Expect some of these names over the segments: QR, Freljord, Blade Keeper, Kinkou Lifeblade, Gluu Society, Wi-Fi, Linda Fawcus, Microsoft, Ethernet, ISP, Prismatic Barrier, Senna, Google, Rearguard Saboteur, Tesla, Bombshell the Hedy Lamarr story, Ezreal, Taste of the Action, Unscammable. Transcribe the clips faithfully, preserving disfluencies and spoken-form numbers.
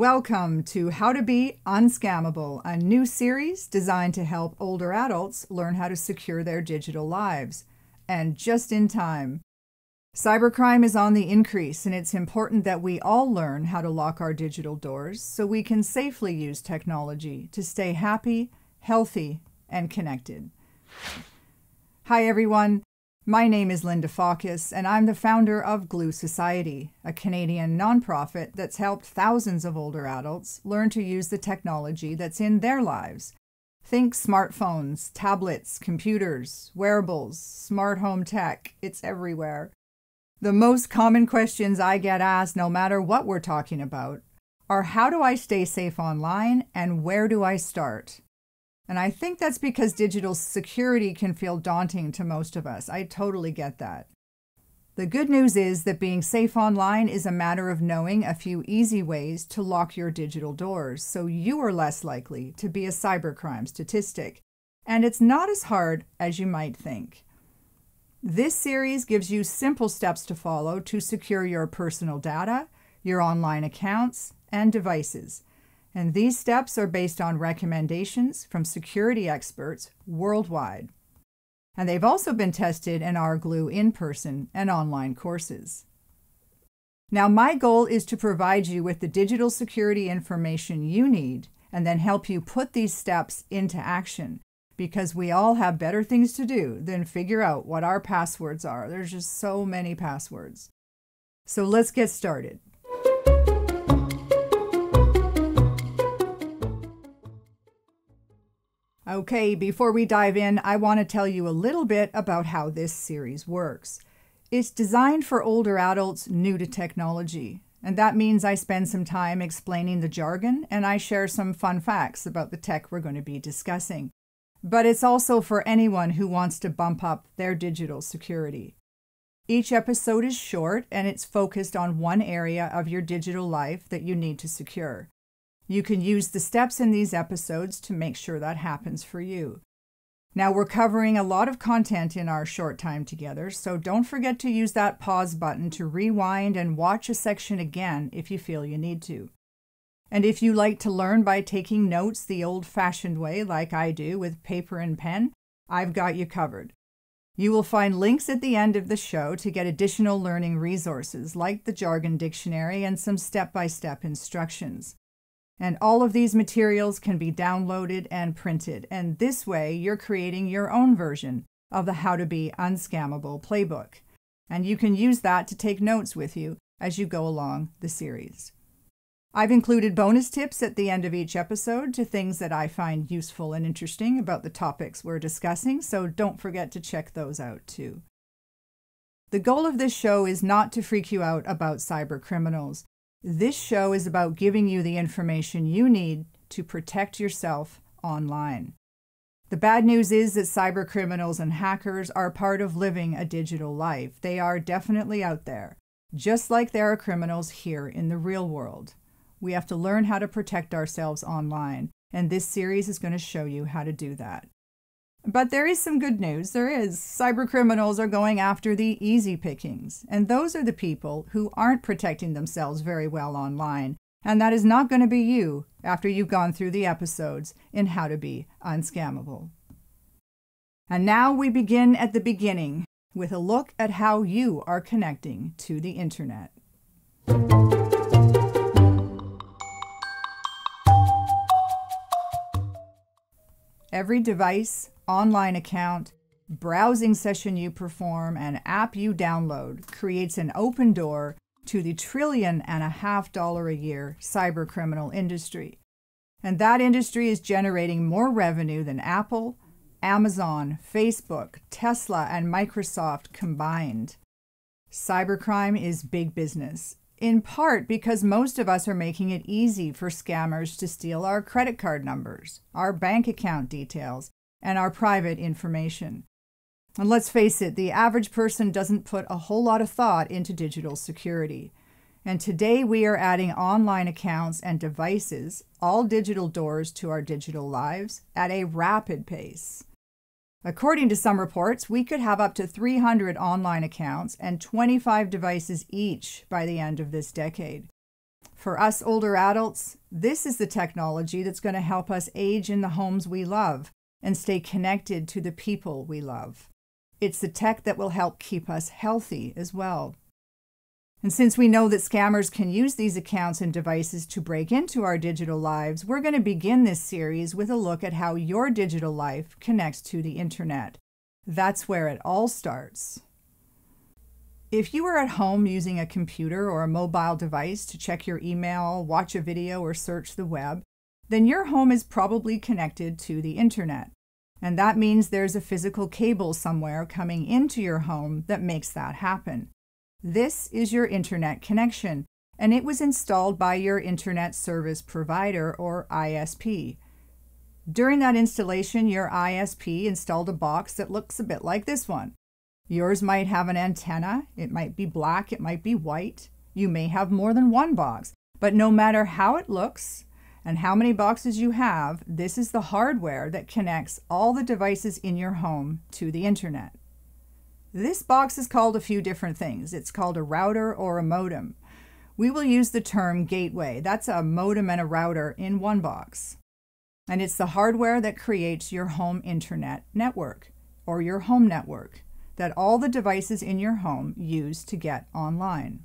Welcome to How to Be Unscammable, a new series designed to help older adults learn how to secure their digital lives. And just in time. Cybercrime is on the increase, and it's important that we all learn how to lock our digital doors so we can safely use technology to stay happy, healthy, and connected. Hi everyone, my name is Linda Fawcus, and I'm the founder of Gluu Society, a Canadian nonprofit that's helped thousands of older adults learn to use the technology that's in their lives. Think smartphones, tablets, computers, wearables, smart home tech, it's everywhere. The most common questions I get asked, no matter what we're talking about, are how do I stay safe online and where do I start? And I think that's because digital security can feel daunting to most of us. I totally get that. The good news is that being safe online is a matter of knowing a few easy ways to lock your digital doors so you are less likely to be a cybercrime statistic. And it's not as hard as you might think. This series gives you simple steps to follow to secure your personal data, your online accounts, and devices. And these steps are based on recommendations from security experts worldwide. And they've also been tested in our Gluu in-person and online courses. Now, my goal is to provide you with the digital security information you need and then help you put these steps into action, because we all have better things to do than figure out what our passwords are. There's just so many passwords. So let's get started. Okay, before we dive in, I want to tell you a little bit about how this series works. It's designed for older adults new to technology, and that means I spend some time explaining the jargon and I share some fun facts about the tech we're going to be discussing. But it's also for anyone who wants to bump up their digital security. Each episode is short and it's focused on one area of your digital life that you need to secure. You can use the steps in these episodes to make sure that happens for you. Now, we're covering a lot of content in our short time together, so don't forget to use that pause button to rewind and watch a section again if you feel you need to. And if you like to learn by taking notes the old-fashioned way, like I do with paper and pen, I've got you covered. You will find links at the end of the show to get additional learning resources like the Jargon Dictionary and some step-by-step instructions. And all of these materials can be downloaded and printed, and this way you're creating your own version of the How to Be Unscammable playbook. And you can use that to take notes with you as you go along the series. I've included bonus tips at the end of each episode to things that I find useful and interesting about the topics we're discussing, so don't forget to check those out too. The goal of this show is not to freak you out about cyber criminals. This show is about giving you the information you need to protect yourself online. The bad news is that cyber criminals and hackers are part of living a digital life. They are definitely out there, just like there are criminals here in the real world. We have to learn how to protect ourselves online, and this series is going to show you how to do that. But there is some good news. There is. Cyber criminals are going after the easy pickings, and those are the people who aren't protecting themselves very well online. And that is not going to be you after you've gone through the episodes in How to Be Unscammable. And now we begin at the beginning with a look at how you are connecting to the internet. Every device, online account, browsing session you perform, and app you download creates an open door to the trillion and a half dollar a year cybercriminal industry. And that industry is generating more revenue than Apple, Amazon, Facebook, Tesla, and Microsoft combined. Cybercrime is big business, in part because most of us are making it easy for scammers to steal our credit card numbers, our bank account details, and our private information. And let's face it, the average person doesn't put a whole lot of thought into digital security. And today we are adding online accounts and devices, all digital doors to our digital lives, at a rapid pace. According to some reports, we could have up to three hundred online accounts and twenty-five devices each by the end of this decade. For us older adults, this is the technology that's going to help us age in the homes we love and stay connected to the people we love. It's the tech that will help keep us healthy as well. And since we know that scammers can use these accounts and devices to break into our digital lives, we're going to begin this series with a look at how your digital life connects to the internet. That's where it all starts. If you are at home using a computer or a mobile device to check your email, watch a video, or search the web, then your home is probably connected to the internet. And that means there's a physical cable somewhere coming into your home that makes that happen. This is your internet connection, and it was installed by your internet service provider, or I S P. During that installation, your I S P installed a box that looks a bit like this one. Yours might have an antenna, it might be black, it might be white. You may have more than one box, but no matter how it looks and how many boxes you have, this is the hardware that connects all the devices in your home to the internet. This box is called a few different things. It's called a router or a modem. We will use the term gateway. That's a modem and a router in one box. And it's the hardware that creates your home internet network or your home network that all the devices in your home use to get online.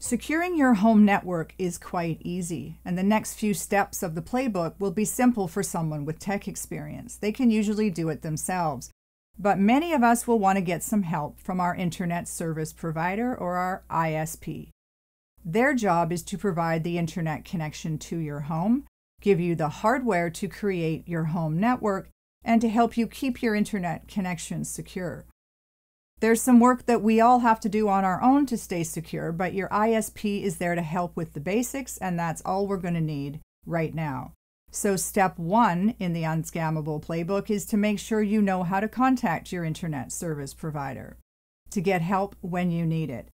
Securing your home network is quite easy, and the next few steps of the playbook will be simple for someone with tech experience. They can usually do it themselves, but many of us will want to get some help from our internet service provider or our I S P. Their job is to provide the internet connection to your home, give you the hardware to create your home network, and to help you keep your internet connection secure. There's some work that we all have to do on our own to stay secure, but your I S P is there to help with the basics, and that's all we're going to need right now. So step one in the Unscammable Playbook is to make sure you know how to contact your internet service provider to get help when you need it.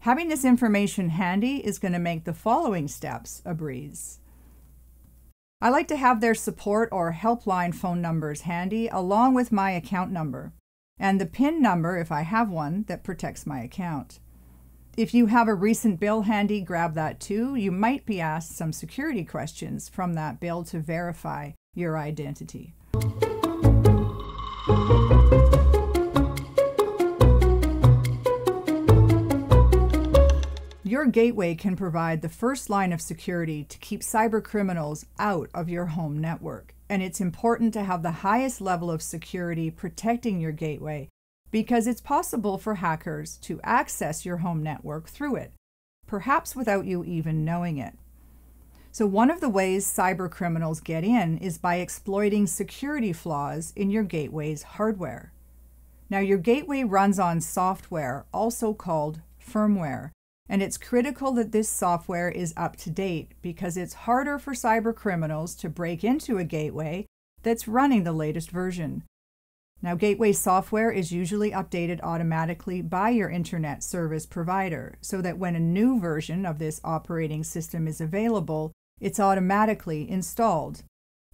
Having this information handy is going to make the following steps a breeze. I like to have their support or helpline phone numbers handy, along with my account number and the PIN number, if I have one, that protects my account. If you have a recent bill handy, grab that too. You might be asked some security questions from that bill to verify your identity. Your gateway can provide the first line of security to keep cyber criminals out of your home network. And it's important to have the highest level of security protecting your gateway because it's possible for hackers to access your home network through it, perhaps without you even knowing it. So one of the ways cyber criminals get in is by exploiting security flaws in your gateway's hardware. Now, your gateway runs on software, also called firmware. And it's critical that this software is up to date because it's harder for cyber criminals to break into a gateway that's running the latest version. Now, gateway software is usually updated automatically by your internet service provider so that when a new version of this operating system is available, it's automatically installed.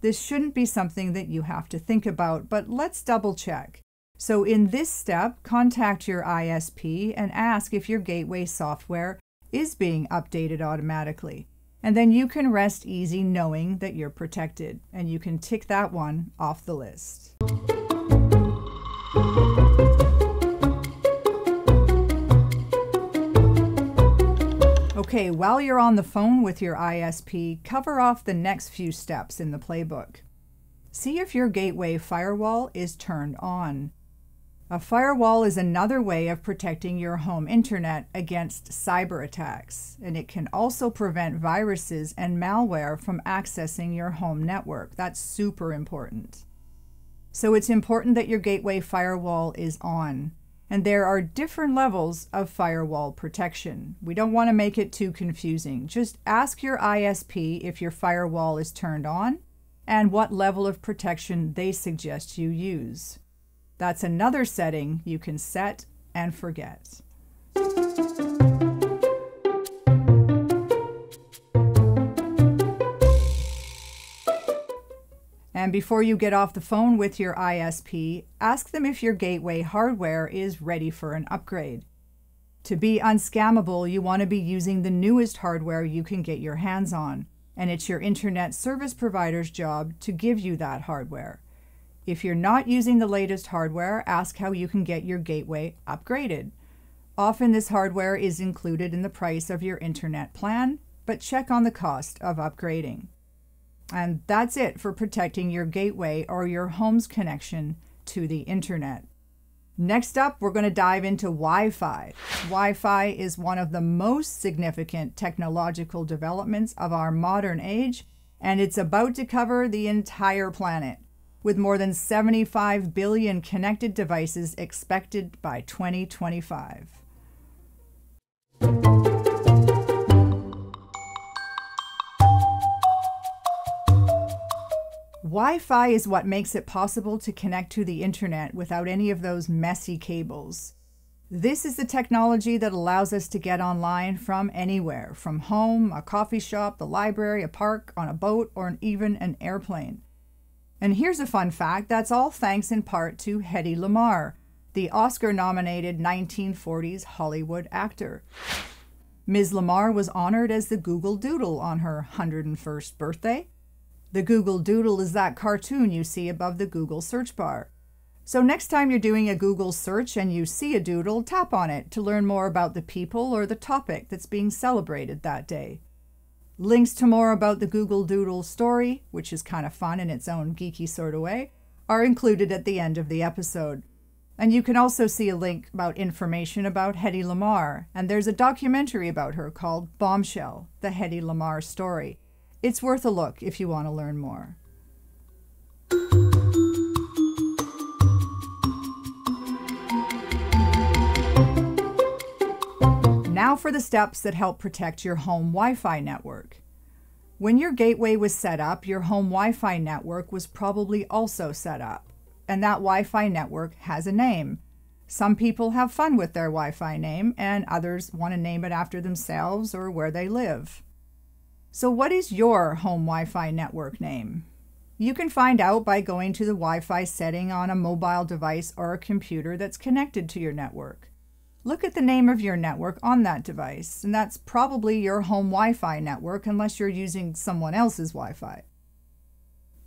This shouldn't be something that you have to think about, but let's double check. So in this step, contact your I S P and ask if your gateway software is being updated automatically. And then you can rest easy knowing that you're protected, and you can tick that one off the list. Okay, while you're on the phone with your I S P, cover off the next few steps in the playbook. See if your gateway firewall is turned on. A firewall is another way of protecting your home internet against cyber attacks, and it can also prevent viruses and malware from accessing your home network. That's super important. So it's important that your gateway firewall is on, and there are different levels of firewall protection. We don't want to make it too confusing. Just ask your I S P if your firewall is turned on and what level of protection they suggest you use. That's another setting you can set and forget. And And before you get off the phone with your I S P, ask them if your gateway hardware is ready for an upgrade. To be unscammable, you want to be using the newest hardware you can get your hands on, and it's your internet service provider's job to give you that hardware. If you're not using the latest hardware, ask how you can get your gateway upgraded. Often this hardware is included in the price of your internet plan, but check on the cost of upgrading. And that's it for protecting your gateway or your home's connection to the internet. Next up, we're going to dive into Wi-Fi. Wi-Fi is one of the most significant technological developments of our modern age, and it's about to cover the entire planet, with more than seventy-five billion connected devices expected by twenty twenty-five. Wi-Fi is what makes it possible to connect to the internet without any of those messy cables. This is the technology that allows us to get online from anywhere, from home, a coffee shop, the library, a park, on a boat, or even an airplane. And here's a fun fact, that's all thanks in part to Hedy Lamarr, the Oscar-nominated nineteen forties Hollywood actor. Miz Lamarr was honored as the Google Doodle on her one hundred and first birthday. The Google Doodle is that cartoon you see above the Google search bar. So next time you're doing a Google search and you see a doodle, tap on it to learn more about the people or the topic that's being celebrated that day. Links to more about the Google Doodle story, which is kind of fun in its own geeky sort of way, are included at the end of the episode. And you can also see a link about information about Hedy Lamarr, and there's a documentary about her called Bombshell, the Hedy Lamarr story. It's worth a look if you want to learn more. Now for the steps that help protect your home Wi-Fi network. When your gateway was set up, your home Wi-Fi network was probably also set up, and that Wi-Fi network has a name. Some people have fun with their Wi-Fi name, and others want to name it after themselves or where they live. So what is your home Wi-Fi network name? You can find out by going to the Wi-Fi setting on a mobile device or a computer that's connected to your network. Look at the name of your network on that device, and that's probably your home Wi-Fi network unless you're using someone else's Wi-Fi.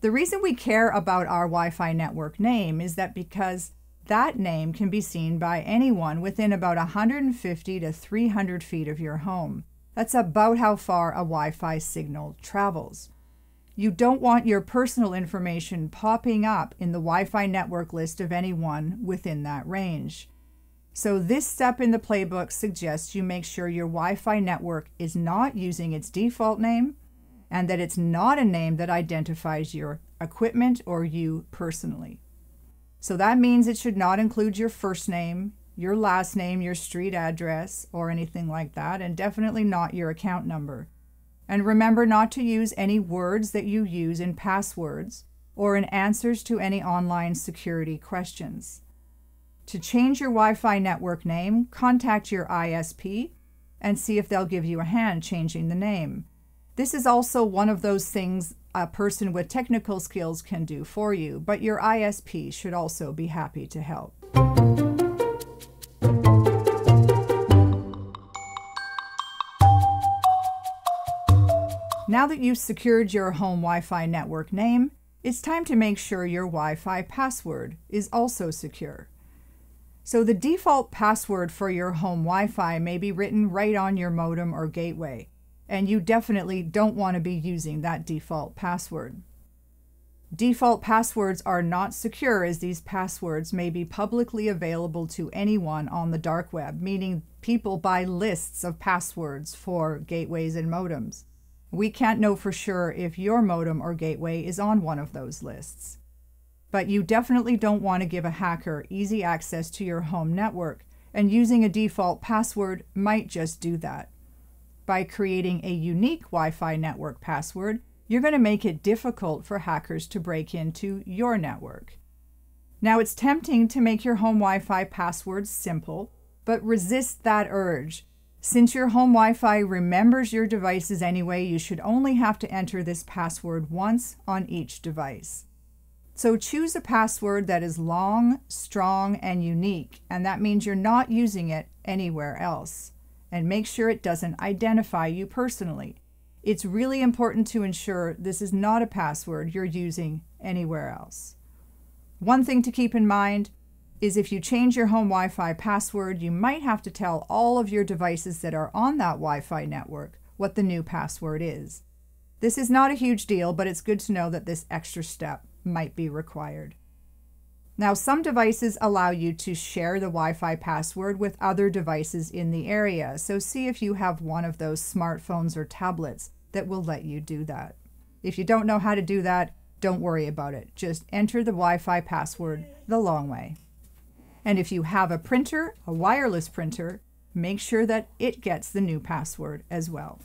The reason we care about our Wi-Fi network name is that because that name can be seen by anyone within about one hundred fifty to three hundred feet of your home. That's about how far a Wi-Fi signal travels. You don't want your personal information popping up in the Wi-Fi network list of anyone within that range. So this step in the playbook suggests you make sure your Wi-Fi network is not using its default name and that it's not a name that identifies your equipment or you personally. So that means it should not include your first name, your last name, your street address, or anything like that, and definitely not your account number. And remember not to use any words that you use in passwords or in answers to any online security questions. To change your Wi-Fi network name, contact your I S P and see if they'll give you a hand changing the name. This is also one of those things a person with technical skills can do for you, but your I S P should also be happy to help. Now that you've secured your home Wi-Fi network name, it's time to make sure your Wi-Fi password is also secure. So the default password for your home Wi-Fi may be written right on your modem or gateway, and you definitely don't want to be using that default password. Default passwords are not secure, as these passwords may be publicly available to anyone on the dark web, meaning people buy lists of passwords for gateways and modems. We can't know for sure if your modem or gateway is on one of those lists. But you definitely don't want to give a hacker easy access to your home network, and using a default password might just do that. By creating a unique Wi-Fi network password, you're going to make it difficult for hackers to break into your network. Now, it's tempting to make your home Wi-Fi passwords simple, but resist that urge. Since your home Wi-Fi remembers your devices anyway, you should only have to enter this password once on each device. So choose a password that is long, strong, and unique, and that means you're not using it anywhere else. And make sure it doesn't identify you personally. It's really important to ensure this is not a password you're using anywhere else. One thing to keep in mind is if you change your home Wi-Fi password, you might have to tell all of your devices that are on that Wi-Fi network what the new password is. This is not a huge deal, but it's good to know that this extra step might be required. Now, some devices allow you to share the Wi-Fi password with other devices in the area, so see if you have one of those smartphones or tablets that will let you do that. If you don't know how to do that, don't worry about it. Just enter the Wi-Fi password the long way. And if you have a printer, a wireless printer, make sure that it gets the new password as well.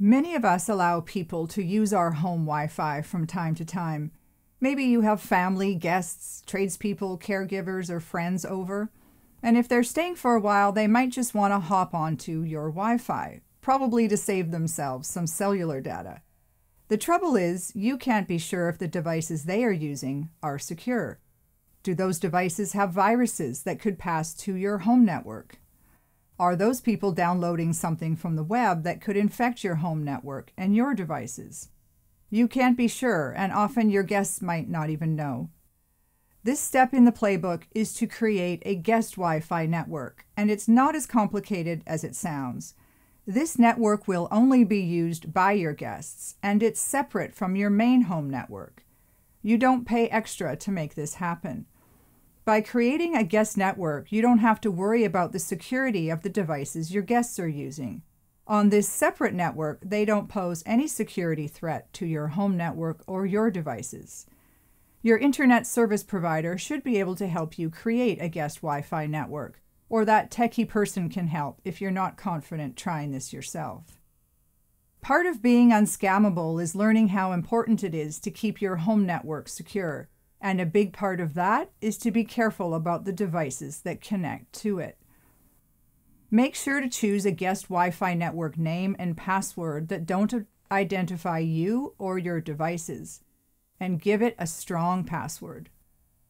Many of us allow people to use our home Wi-Fi from time to time. Maybe you have family, guests, tradespeople, caregivers, or friends over. And if they're staying for a while, they might just want to hop onto your Wi-Fi, probably to save themselves some cellular data. The trouble is, you can't be sure if the devices they are using are secure. Do those devices have viruses that could pass to your home network? Are those people downloading something from the web that could infect your home network and your devices? You can't be sure, and often your guests might not even know. This step in the playbook is to create a guest Wi-Fi network, and it's not as complicated as it sounds. This network will only be used by your guests, and it's separate from your main home network. You don't pay extra to make this happen. By creating a guest network, you don't have to worry about the security of the devices your guests are using. On this separate network, they don't pose any security threat to your home network or your devices. Your internet service provider should be able to help you create a guest Wi-Fi network, or that techie person can help if you're not confident trying this yourself. Part of being unscammable is learning how important it is to keep your home network secure. And a big part of that is to be careful about the devices that connect to it. Make sure to choose a guest Wi-Fi network name and password that don't identify you or your devices, and give it a strong password.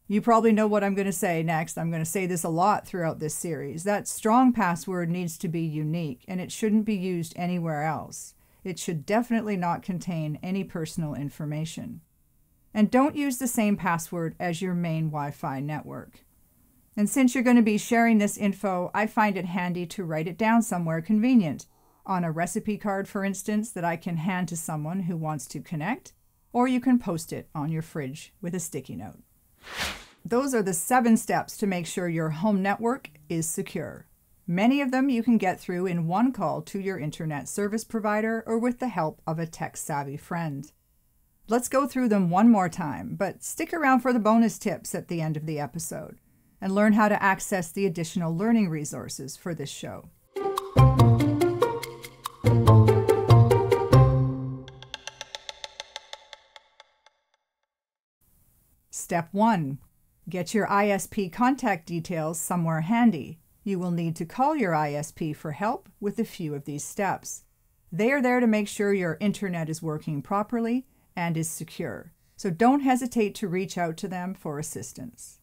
You probably know what I'm going to say next. I'm going to say this a lot throughout this series. That strong password needs to be unique, and it shouldn't be used anywhere else. It should definitely not contain any personal information. And don't use the same password as your main Wi-Fi network. And since you're going to be sharing this info, I find it handy to write it down somewhere convenient, on a recipe card, for instance, that I can hand to someone who wants to connect, or you can post it on your fridge with a sticky note. Those are the seven steps to make sure your home network is secure. Many of them you can get through in one call to your internet service provider or with the help of a tech-savvy friend. Let's go through them one more time, but stick around for the bonus tips at the end of the episode and learn how to access the additional learning resources for this show. Step one, get your I S P contact details somewhere handy. You will need to call your I S P for help with a few of these steps. They are there to make sure your internet is working properly and is secure. So don't hesitate to reach out to them for assistance.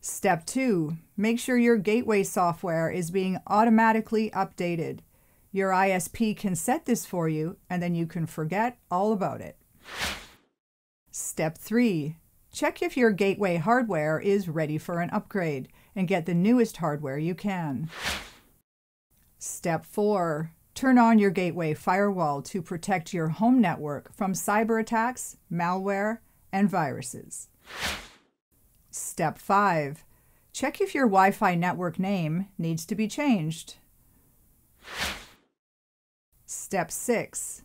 Step two, make sure your gateway software is being automatically updated. Your I S P can set this for you, and then you can forget all about it. Step three, check if your gateway hardware is ready for an upgrade and get the newest hardware you can. Step four, turn on your gateway firewall to protect your home network from cyber attacks, malware, and viruses. Step five, check if your Wi-Fi network name needs to be changed. Step six,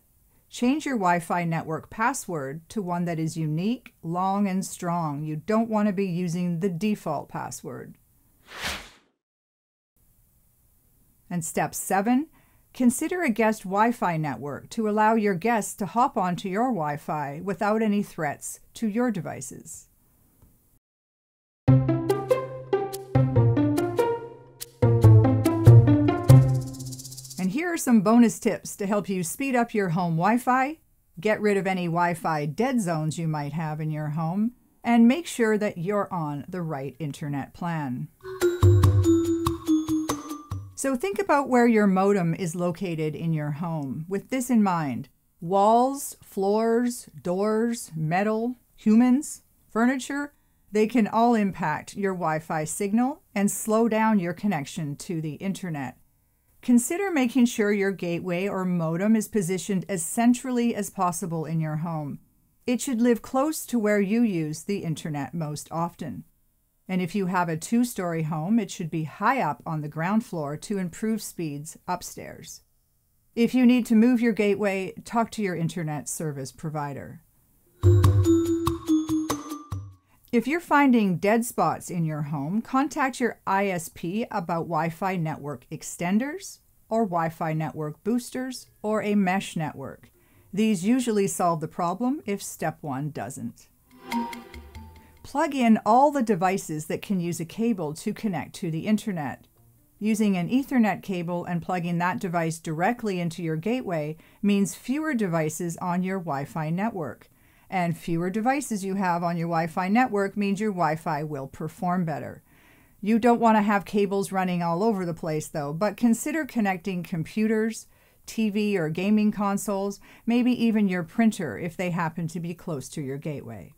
change your Wi-Fi network password to one that is unique, long, and strong. You don't want to be using the default password. And step seven, consider a guest Wi-Fi network to allow your guests to hop onto your Wi-Fi without any threats to your devices. here are some bonus tips to help you speed up your home Wi-Fi, get rid of any Wi-Fi dead zones you might have in your home, and make sure that you're on the right internet plan. So think about where your modem is located in your home. With this in mind, walls, floors, doors, metal, humans, furniture, they can all impact your Wi-Fi signal and slow down your connection to the internet. Consider making sure your gateway or modem is positioned as centrally as possible in your home. It should live close to where you use the internet most often. And if you have a two-story home, it should be high up on the ground floor to improve speeds upstairs. If you need to move your gateway, talk to your internet service provider. If you're finding dead spots in your home, contact your I S P about Wi-Fi network extenders or Wi-Fi network boosters or a mesh network. These usually solve the problem if step one doesn't. Plug in all the devices that can use a cable to connect to the internet. Using an Ethernet cable and plugging that device directly into your gateway means fewer devices on your Wi-Fi network. And fewer devices you have on your Wi-Fi network means your Wi-Fi will perform better. You don't want to have cables running all over the place though, but consider connecting computers, T V or gaming consoles, maybe even your printer if they happen to be close to your gateway.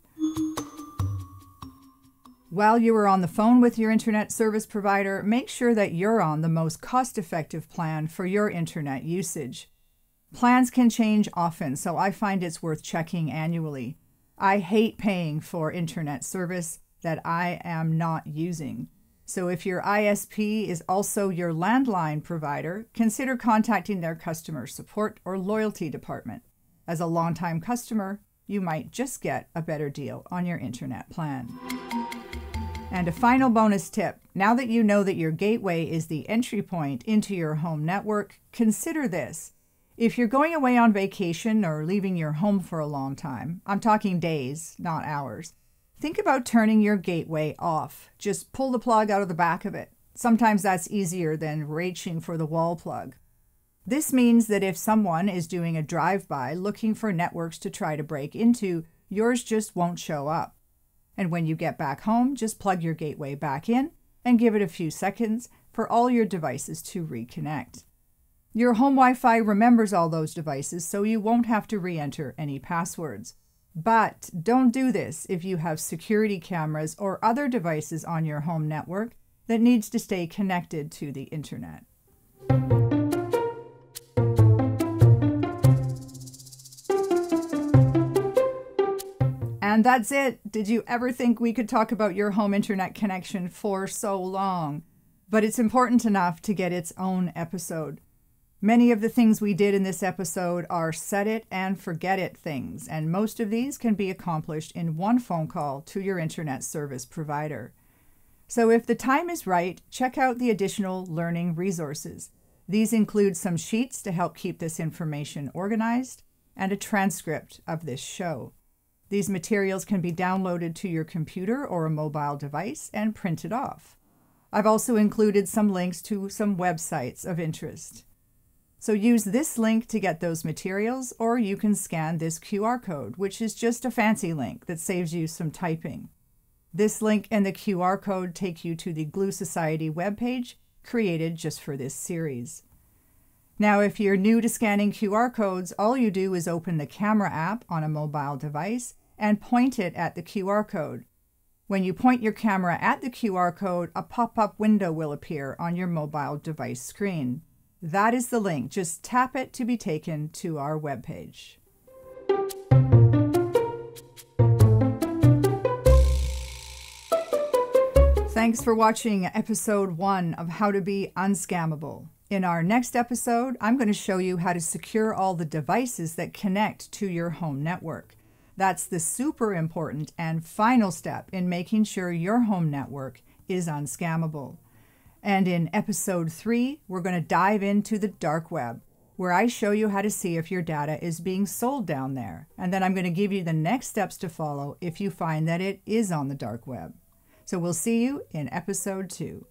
While you are on the phone with your internet service provider, make sure that you're on the most cost-effective plan for your internet usage. Plans can change often, so I find it's worth checking annually. I hate paying for internet service that I am not using. So if your I S P is also your landline provider, consider contacting their customer support or loyalty department. As a longtime customer, you might just get a better deal on your internet plan. And a final bonus tip. Now that you know that your gateway is the entry point into your home network, consider this. If you're going away on vacation or leaving your home for a long time, I'm talking days, not hours, think about turning your gateway off. Just pull the plug out of the back of it. Sometimes that's easier than reaching for the wall plug. This means that if someone is doing a drive-by looking for networks to try to break into, yours just won't show up. And when you get back home, just plug your gateway back in and give it a few seconds for all your devices to reconnect. Your home Wi-Fi remembers all those devices, so you won't have to re-enter any passwords. But don't do this if you have security cameras or other devices on your home network that needs to stay connected to the internet. And that's it. Did you ever think we could talk about your home internet connection for so long? But it's important enough to get its own episode. Many of the things we did in this episode are set it and forget it things, and most of these can be accomplished in one phone call to your internet service provider. So if the time is right, check out the additional learning resources. These include some sheets to help keep this information organized and a transcript of this show. These materials can be downloaded to your computer or a mobile device and printed off. I've also included some links to some websites of interest. So use this link to get those materials, or you can scan this Q R code, which is just a fancy link that saves you some typing. This link and the Q R code take you to the Gluu Society webpage created just for this series. Now, if you're new to scanning Q R codes, all you do is open the camera app on a mobile device and point it at the Q R code. When you point your camera at the Q R code, a pop-up window will appear on your mobile device screen. That is the link. Just tap it to be taken to our webpage. Thanks for watching episode one of How to Be Unscammable. In our next episode, I'm going to show you how to secure all the devices that connect to your home network. That's the super important and final step in making sure your home network is unscammable. And in episode three, we're going to dive into the dark web, where I show you how to see if your data is being sold down there. And then I'm going to give you the next steps to follow if you find that it is on the dark web. So we'll see you in episode two.